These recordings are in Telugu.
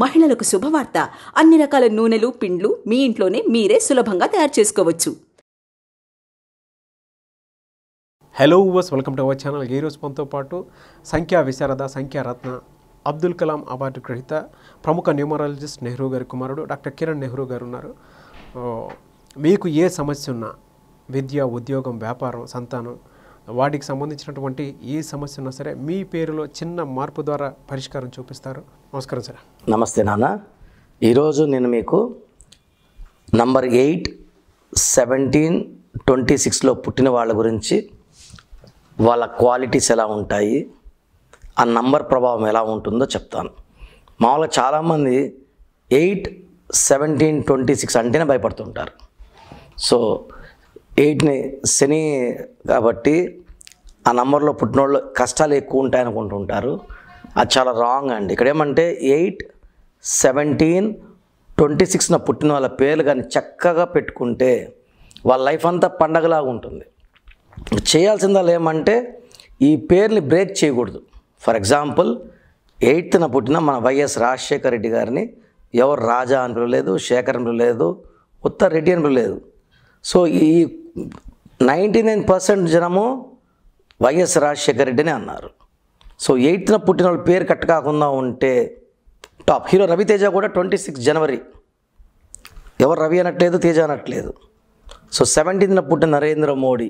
మహిళలకు శుభవార్త. అన్ని రకాల నూనెలు, పిండ్లు మీ ఇంట్లోనే మీరే సులభంగా తయారు చేసుకోవచ్చు. Hello viewers, welcome to our channel. ఈరోజు మనతో పాటు సంఖ్యా విశారద, సంఖ్యారత్న, అబ్దుల్ కలాం అవార్డు గ్రహీత, ప్రముఖ న్యూమరాలజిస్ట్ నెహ్రూ గారి కుమారుడు డాక్టర్ కిరణ్ నెహ్రూ గారు ఉన్నారు. మీకు ఏ సమస్య ఉన్నా, విద్య, ఉద్యోగం, వ్యాపారం, సంతానం, వాటికి సంబంధించినటువంటి ఏ సమస్య ఉన్నా సరే మీ పేరులో చిన్న మార్పు ద్వారా పరిష్కారం చూపిస్తారు. నమస్కారం సార్. నమస్తే నాన్న. ఈరోజు నేను మీకు నంబర్ 8, 1726లో పుట్టిన వాళ్ళ గురించి, వాళ్ళ క్వాలిటీస్ ఎలా ఉంటాయి, ఆ నంబర్ ప్రభావం ఎలా ఉంటుందో చెప్తాను. మామూలుగా చాలామంది 8, 1726 అంటేనే భయపడుతుంటారు. సో 8ని శని కాబట్టి ఆ నంబర్లో పుట్టినోళ్ళు కష్టాలు ఎక్కువ ఉంటాయని అనుకుంటుంటారు. అది చాలా రాంగ్ అండి. ఇక్కడ ఏమంటే 8, 17, 26న పుట్టిన వాళ్ళ పేర్లు కానీ చక్కగా పెట్టుకుంటే వాళ్ళ లైఫ్ అంతా పండగలాగా ఉంటుంది. చేయాల్సింది వాళ్ళు ఏమంటే ఈ పేర్ని బ్రేక్ చేయకూడదు. ఫర్ ఎగ్జాంపుల్ 8న పుట్టిన మన వైఎస్ రాజశేఖర రెడ్డి గారిని ఎవరు రాజా అనరు లేదు, శేఖర్ అనరు లేదు, ఉత్తర రెడ్డి అనరు లేదు. సో ఈ 99% జనము వైఎస్ రాజశేఖర రెడ్డిని అన్నారు. సో 8న పుట్టిన వాళ్ళు పేరు కట్ కాకుండా ఉంటే టాప్. హీరో రవితేజ కూడా 26 జనవరి. ఎవరు రవి అనట్లేదు, తేజ అనట్లేదు. సో 17న పుట్టిన నరేంద్ర మోడీ,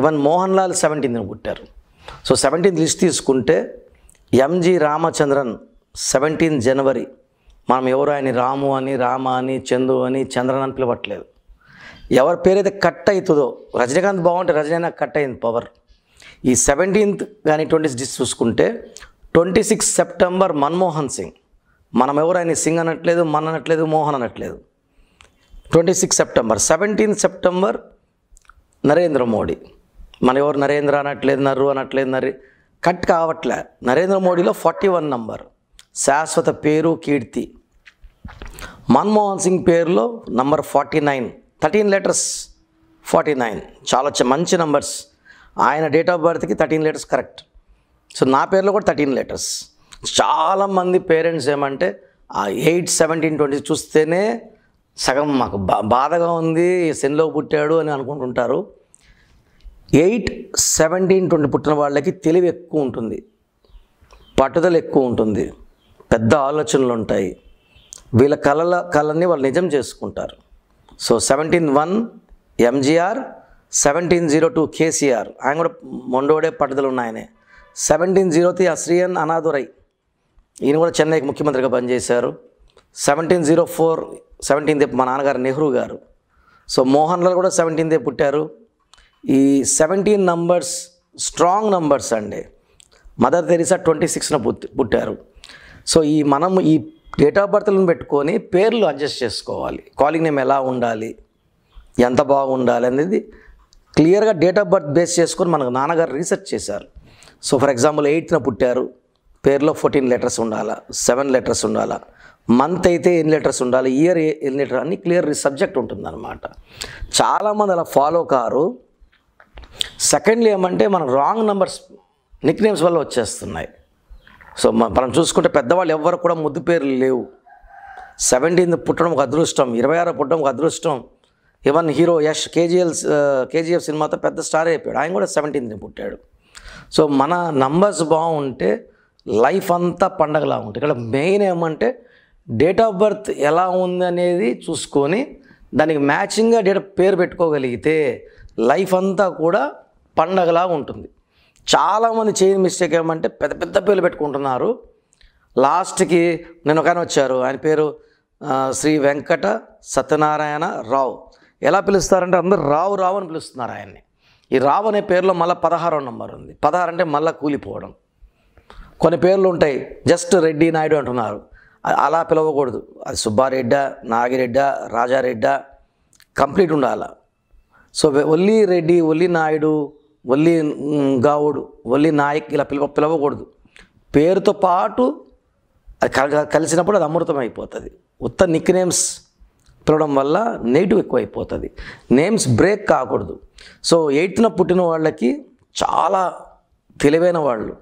ఈవెన్ మోహన్ లాల్ 17న పుట్టారు. సో 17 లిస్ట్ తీసుకుంటే ఎంజి రామచంద్రన్ 17 జనవరి. మనం ఎవరు ఆయన రాము అని, రామ అని, చందు అని, చంద్రన్ అని పిలవట్లేదు. ఎవరి పేరైతే కట్ అవుతుందో, రజనీకాంత్ బాగుంటే రజనీ కట్ అయింది పవర్. ఈ 17th కానీ 26 చూసుకుంటే 26 సెప్టెంబర్ మన్మోహన్ సింగ్. మనం ఎవరు ఆయన సింగ్ అనట్లేదు, మన్ అనట్లేదు, మోహన్ అనట్లేదు. 26 సెప్టెంబర్. 17 సెప్టెంబర్ నరేంద్ర మోడీ. మన ఎవరు నరేంద్ర అనట్లేదు, నరు అనట్లేదు, నరి కట్ కావట్లే. నరేంద్ర మోడీలో 41 నంబర్, శాశ్వత పేరు కీర్తి. మన్మోహన్ సింగ్ పేరులో నంబర్ 49, 13 లెటర్స్, 49 చాలా మంచి నంబర్స్. ఆయన డేట్ ఆఫ్ బర్త్కి 13 లెటర్స్ కరెక్ట్. సో నా పేరులో కూడా 13 లెటర్స్. చాలామంది పేరెంట్స్ ఏమంటే ఆ 8, 17, 20 చూస్తేనే సగం మాకు బాధగా ఉంది, శనిలో పుట్టాడు అని అనుకుంటుంటారు. 8, 17, 20 పుట్టిన వాళ్ళకి తెలివి ఎక్కువ ఉంటుంది, పట్టుదల ఎక్కువ ఉంటుంది, పెద్ద ఆలోచనలు ఉంటాయి. వీళ్ళ కళని వాళ్ళు నిజం చేసుకుంటారు. So 17/1 MGR, 17/02 KCR. ఆయన కూడా మొండోడే, పట్టుదలు ఉన్నాయనే. 17/03 అశ్రియన్ అనాదురై. ఈయన కూడా చెన్నైకి ముఖ్యమంత్రిగా పనిచేశారు. 17/04 మా నాన్నగారు నెహ్రూ గారు. సో మోహన్ లాల్ కూడా 17 పుట్టారు. ఈ 17 నంబర్స్ స్ట్రాంగ్ నంబర్స్ అండి. మదర్ తెరిసా 26న పుట్టారు. సో ఈ మనము ఈ డేట్ ఆఫ్ బర్త్లను పెట్టుకొని పేర్లు అడ్జస్ట్ చేసుకోవాలి. కాలింగ్ నేమ్ ఎలా ఉండాలి, ఎంత బాగుండాలి అనేది క్లియర్గా డేట్ ఆఫ్ బర్త్ బేస్ చేసుకొని మనకు నాన్నగారు రీసెర్చ్ చేశారు. సో ఫర్ ఎగ్జాంపుల్ 8న పుట్టారు, పేర్లో 14 లెటర్స్ ఉండాలా, 7 లెటర్స్ ఉండాలా, మంత్ అయితే ఎన్ని లెటర్స్ ఉండాలి, ఇయర్ ఎన్ని లెటర్ అని క్లియర్ సబ్జెక్ట్ ఉంటుందన్నమాట. చాలామంది అలా ఫాలో కారు. సెకండ్లీ ఏమంటే మనం రాంగ్ నంబర్స్ నిక్ నేమ్స్ వల్ల వచ్చేస్తున్నాయి. సో మనం చూసుకుంటే పెద్దవాళ్ళు ఎవ్వరు కూడా ముద్దు పేర్లు లేవు. 17 పుట్టడం ఒక అదృష్టం, 26 పుట్టడం ఒక అదృష్టం. ఈవెన్ హీరో యష్ కేజీఎఫ్ సినిమాతో పెద్ద స్టార్ అయిపోయాడు. ఆయన కూడా 17 పుట్టాడు. సో మన నంబర్స్ బాగుంటే లైఫ్ అంతా పండగలా ఉంటుంది. ఇక్కడ మెయిన్ ఏమంటే డేట్ ఆఫ్ బర్త్ ఎలా ఉంది అనేది చూసుకొని దానికి మ్యాచింగ్గా పేరు పెట్టుకోగలిగితే లైఫ్ అంతా కూడా పండగలా ఉంటుంది. చాలామంది చేయని మిస్టేక్ ఏమంటే పెద్ద పెద్ద పేర్లు పెట్టుకుంటున్నారు. లాస్ట్కి నేను ఒకనే వచ్చారు, ఆయన పేరు శ్రీ వెంకట సత్యనారాయణ రావు. ఎలా పిలుస్తారంటే అందరూ రావు రావు అని పిలుస్తున్నారు ఆయన్ని. ఈ రావు అనే పేరులో మళ్ళీ 16వ నంబర్ ఉంది. 16 అంటే మళ్ళీ కూలిపోవడం. కొన్ని పేర్లు ఉంటాయి జస్ట్ రెడ్డి, నాయుడు అంటున్నారు. అలా పిలవకూడదు. అది సుబ్బారెడ్డ, నాగిరెడ్డ, రాజారెడ్డ కంప్లీట్ ఉండాలి. సో ఒల్లి రెడ్డి, ఒల్లి నాయుడు, ఒల్లి గౌడ్, ఒల్లి నాయక్ ఇలా పిలవకూడదు. పేరుతో పాటు కలిసినప్పుడు అది అమృతం అయిపోతుంది. ఉత్త నిక్ నేమ్స్ పిలవడం వల్ల నెగిటివ్ ఎక్కువ అయిపోతుంది. నేమ్స్ బ్రేక్ కాకూడదు. సో 8న పుట్టిన వాళ్ళకి చాలా తెలివైన వాళ్ళు.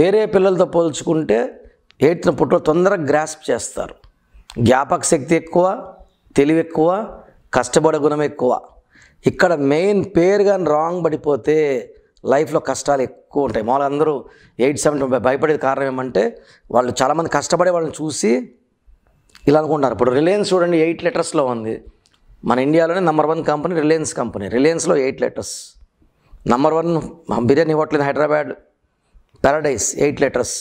వేరే పిల్లలతో పోల్చుకుంటే ఎయిత్ పుట్టో తొందరగా గ్రాస్ప్ చేస్తారు. జ్ఞాపక శక్తి ఎక్కువ, తెలివి ఎక్కువ, కష్టపడే గుణం ఎక్కువ. ఇక్కడ మెయిన్ పేరు కానీ రాంగ్ పడిపోతే లైఫ్లో కష్టాలు ఎక్కువ ఉంటాయి. మామూలుగా అందరూ 8-7 భయపడేది కారణం ఏమంటే వాళ్ళు చాలామంది కష్టపడే వాళ్ళని చూసి ఇలా అనుకుంటున్నారు. ఇప్పుడు రిలయన్స్ చూడండి 8 లెటర్స్లో ఉంది. మన ఇండియాలోనే #1 కంపెనీ రిలయన్స్ కంపెనీ. రిలయన్స్లో 8 letters. #1 biryani hotel Hyderabad Paradise 8 letters.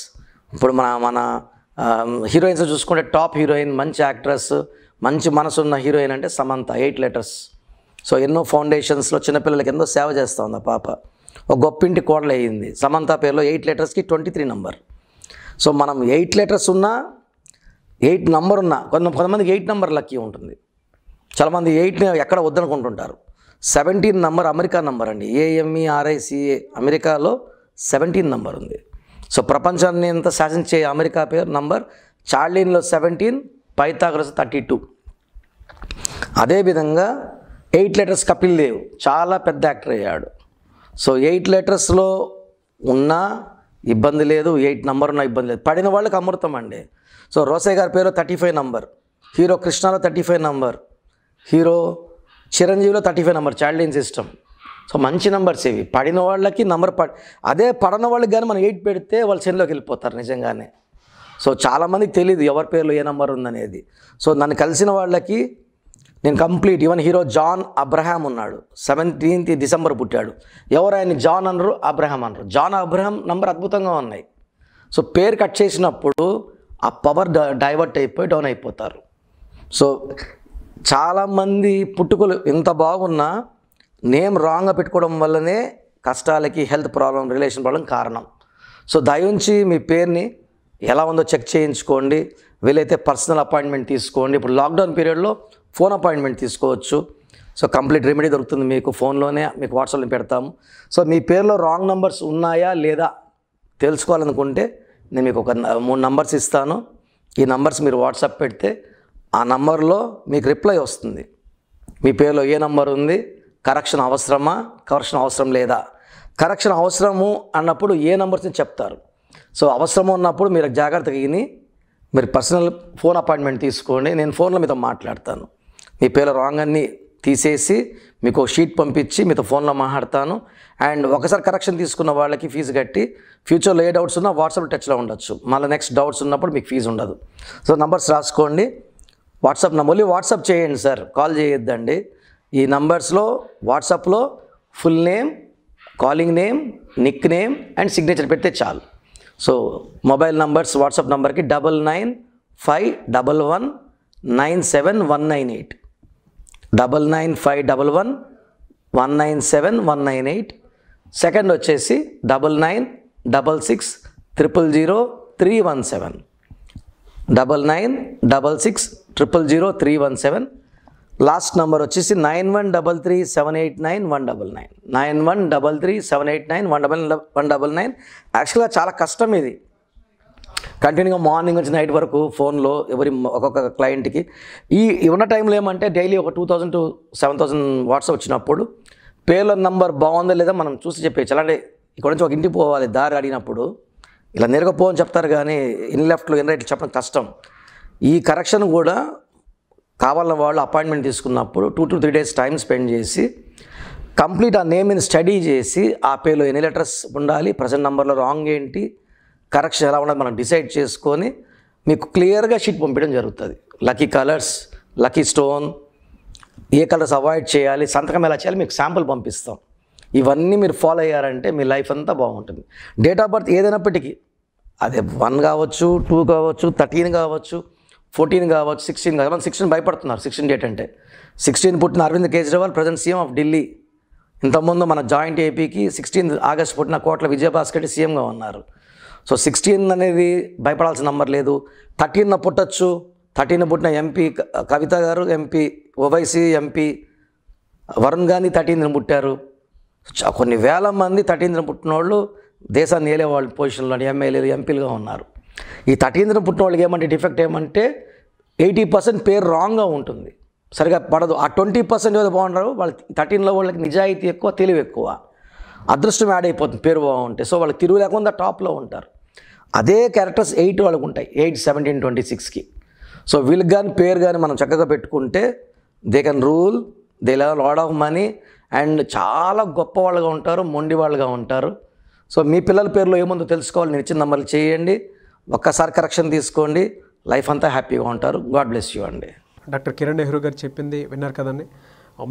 ఇప్పుడు మన మన హీరోయిన్స్ చూసుకుంటే టాప్ హీరోయిన్, మంచి యాక్ట్రెస్, మంచి మనసున్న హీరోయిన్ అంటే సమంత, 8 లెటర్స్. సో ఎన్నో ఫౌండేషన్స్లో చిన్నపిల్లలకి ఎంతో సేవ చేస్తూ ఉంది ఆ పాప. ఒక గొప్పింటి కోడలు అయ్యింది. సమంత పేరులో 8 లెటర్స్కి 23 నెంబర్. సో మనం 8 లెటర్స్ ఉన్నా 8 నెంబర్ ఉన్నా కొంతమందికి 8 నెంబర్ లక్కీ ఉంటుంది. చాలామంది 8 ఎక్కడ వద్దనుకుంటుంటారు. 17 నెంబర్ అమెరికా నెంబర్ అండి. AMERICA అమెరికాలో 17 నెంబర్ ఉంది. సో ప్రపంచాన్ని అంతా శాసించే అమెరికా పేరు నంబర్. చార్లిన్లో 17, పైథాగరస్ 32. అదేవిధంగా 8 లెటర్స్ కపిల్ దేవ్ చాలా పెద్ద యాక్టర్ అయ్యాడు. సో 8 లెటర్స్లో ఉన్నా ఇబ్బంది లేదు, 8 నెంబర్ ఉన్నా ఇబ్బంది లేదు. పడిన వాళ్ళకి అమృతం అండి. సో రోసే గారి పేరు 35 నెంబర్, హీరో కృష్ణలో 35 నెంబర్, హీరో చిరంజీవిలో 35 నెంబర్, చార్లిన్ సిస్టమ్. సో మంచి నెంబర్స్ ఇవి. పడిన వాళ్ళకి నెంబర్ అదే పడిన వాళ్ళకి కానీ మనం 8 పెడితే వాళ్ళు చెన్లోకి వెళ్ళిపోతారు నిజంగానే. సో చాలామందికి తెలియదు ఎవరి పేర్లో ఏ నెంబర్ ఉందనేది. సో నన్ను కలిసిన వాళ్ళకి నేను complete. Even hero John Abraham ఉన్నాడు, 17 డిసెంబర్ పుట్టాడు. ఎవరు ఆయన జాన్ అనరు, అబ్రహాం అనరు. జాన్ అబ్రహాం నెంబర్ అద్భుతంగా ఉన్నాయి. సో పేరు కట్ చేసినప్పుడు ఆ పవర్ డైవర్ట్ అయిపోయి డౌన్ అయిపోతారు. సో చాలామంది పుట్టుకలు ఎంత బాగున్నా నేమ్ రాంగ్గా పెట్టుకోవడం వల్లనే కష్టాలకి, హెల్త్ ప్రాబ్లం, రిలేషన్ ప్రాబ్లం కారణం. సో దయించి మీ పేరుని ఎలా ఉందో చెక్ చేయించుకోండి. వీలైతే పర్సనల్ అపాయింట్మెంట్ తీసుకోండి. ఇప్పుడు లాక్డౌన్ పీరియడ్లో ఫోన్ అపాయింట్మెంట్ తీసుకోవచ్చు. సో కంప్లీట్ రెమెడీ దొరుకుతుంది మీకు ఫోన్లోనే, మీకు వాట్సాప్లో పెడతాము. సో మీ పేరులో రాంగ్ నెంబర్స్ ఉన్నాయా లేదా తెలుసుకోవాలనుకుంటే నేను మీకు ఒక 3 నెంబర్స్ ఇస్తాను. ఈ నెంబర్స్ మీరు వాట్సాప్ పెడితే ఆ నెంబర్లో మీకు రిప్లై వస్తుంది. మీ పేరులో ఏ నెంబర్ ఉంది, కరెక్షన్ అవసరమా, కరెక్షన్ అవసరం లేదా. కరెక్షన్ అవసరము అన్నప్పుడు ఏ నెంబర్స్ని చెప్తారు. సో అవసరం ఉన్నప్పుడు మీరు జాగ్రత్తగా విని మీరు పర్సనల్ ఫోన్ అపాయింట్మెంట్ తీసుకోండి. నేను ఫోన్లో మీతో మాట్లాడతాను. మీ పేరు రాంగ్ అన్నీ తీసేసి మీకు షీట్ పంపించి మీతో ఫోన్లో మాట్లాడతాను. అండ్ ఒకసారి కరెక్షన్ తీసుకున్న వాళ్ళకి ఫీజు కట్టి ఫ్యూచర్లో ఏ డౌట్స్ ఉన్నా వాట్సాప్ టచ్లో ఉండొచ్చు. మళ్ళీ నెక్స్ట్ డౌట్స్ ఉన్నప్పుడు మీకు ఫీజు ఉండదు. సో నంబర్స్ రాసుకోండి. వాట్సాప్ నెంబర్లు వాట్సాప్ చేయండి సార్, కాల్ చేయొద్దండి. ఈ నంబర్స్లో వాట్సాప్లో full name, calling name, nick name and signature పెడితే చాలు. సో మొబైల్ నంబర్స్ వాట్సాప్ నెంబర్కి 9951197198, 9951197198. సెకండ్ వచ్చేసి 9966000317, 9966000317. లాస్ట్ నెంబర్ వచ్చేసి 9133789199, 9133789199. యాక్చువల్గా చాలా కష్టం ఇది. కంటిన్యూగా మార్నింగ్ నుంచి నైట్ వరకు ఫోన్లో ఎవరి ఒక్కొక్క క్లయింట్కి ఈ ఉన్న టైంలో ఏమంటే డైలీ ఒక 2000 to 7000 వాట్సాప్ వచ్చినప్పుడు పేర్ల నంబర్ బాగుందా లేదా మనం చూసి చెప్పేయచ్చు. అలాంటి ఇక్కడ నుంచి ఒక ఇంటికి పోవాలి దారి అడిగినప్పుడు ఇలా నేరుగా పోవని చెప్తారు కానీ ఇన్ లెఫ్ట్లో ఇన్ రైట్ చెప్పడం కష్టం. ఈ కరెక్షన్ కూడా కావాలన్న వాళ్ళు అపాయింట్మెంట్ తీసుకున్నప్పుడు 2 to 3 days టైం స్పెండ్ చేసి కంప్లీట్ ఆ నేమ్ని స్టడీ చేసి ఆ పేర్లో ఎన్ని లెటర్స్ ఉండాలి, ప్రజెంట్ నెంబర్లో రాంగ్ ఏంటి, కరెక్షన్ ఎలా ఉండాలి మనం డిసైడ్ చేసుకొని మీకు క్లియర్గా షీట్ పంపించడం జరుగుతుంది. లక్కీ కలర్స్, లక్కీ స్టోన్, ఏ కలర్స్ అవాయిడ్ చేయాలి, సంతకం ఎలా చేయాలి మీకు శాంపుల్ పంపిస్తాం. ఇవన్నీ మీరు ఫాలో అయ్యారంటే మీ లైఫ్ అంతా బాగుంటుంది. డేట్ ఆఫ్ బర్త్ ఏదైనప్పటికీ అదే 1 కావచ్చు, 2 కావచ్చు, 13 కావచ్చు, 14 కావచ్చు, 16 కావచ్చు. మనం 16 భయపడుతున్నారు. 16 date అంటే 16 పుట్టిన Arvind Kejriwal present CM of Delhi. ఇంతకుముందు మన జాయింట్ ఏపీకి 16 August పుట్టిన కోట్ల విజయభాస్కర్ రెడ్డి సీఎంగా ఉన్నారు. సో 16 అనేది భయపడాల్సిన నంబర్ లేదు. 13న పుట్టచ్చు. 13న పుట్టిన MP Kavitha garu, MP Owaisi MP Varun Gandhi 13న పుట్టారు. కొన్ని వేల మంది 13న పుట్టిన వాళ్ళు దేశాన్ని ఏలేవాళ్ళు పొజిషన్లో ఎమ్మెల్యేలు ఎంపీలుగా ఉన్నారు. ఈ 13న పుట్టిన వాళ్ళకి ఏమంటే డిఫెక్ట్ ఏమంటే 80% పేరు రాంగ్గా ఉంటుంది, సరిగా పడదు. ఆ 20% ఏదో బాగుంటారు వాళ్ళు. 13లో వాళ్ళకి నిజాయితీ ఎక్కువ, తెలివి ఎక్కువ, అదృష్టం యాడ్ అయిపోతుంది పేరు బాగుంటే. సో వాళ్ళకి తిరుగు లేకుండా టాప్లో ఉంటారు. అదే క్యారెక్టర్స్ 8 వాళ్ళకు ఉంటాయి 8 17 26 కి సో విల్ గన్ పేర్ గన్ మనం చక్కగా పెట్టుకుంటే they can rule they have lot of money and చాలా గొప్ప వాళ్ళుగా ఉంటారు మొండి వాళ్ళుగా ఉంటారు సో మీ పిల్లల పేర్లో ఏముందో తెలుసుకోవాలి నేను ఇచ్చిన నంబర్లు చేయండి ఒక్కసారి కరెక్షన్ తీసుకోండి లైఫ్ అంతా హ్యాపీగా ఉంటారు గాడ్ బ్లెస్ యు అండి డాక్టర్ కిరణ్ నెహ్రూ గారు చెప్పింది విన్నారు కదండి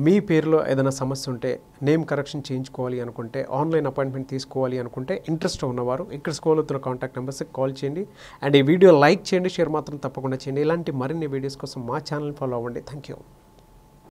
మీ పేరులో ఏదైనా సమస్య ఉంటే నేమ్ కరెక్షన్ చేయించుకోవాలి అనుకుంటే ఆన్లైన్ అపాయింట్మెంట్ తీసుకోవాలి అనుకుంటే ఇంట్రెస్ట్ ఉన్నవారు ఇక్కడ స్క్రోల్ అవుతున్న కాంటాక్ట్ నెంబర్స్కి కాల్ చేయండి అండ్ ఈ వీడియో లైక్ చేయండి షేర్ మాత్రం తప్పకుండా చేయండి ఇలాంటి మరిన్ని వీడియోస్ కోసం మా ఛానల్ ఫాలో అవ్వండి థ్యాంక్ యూ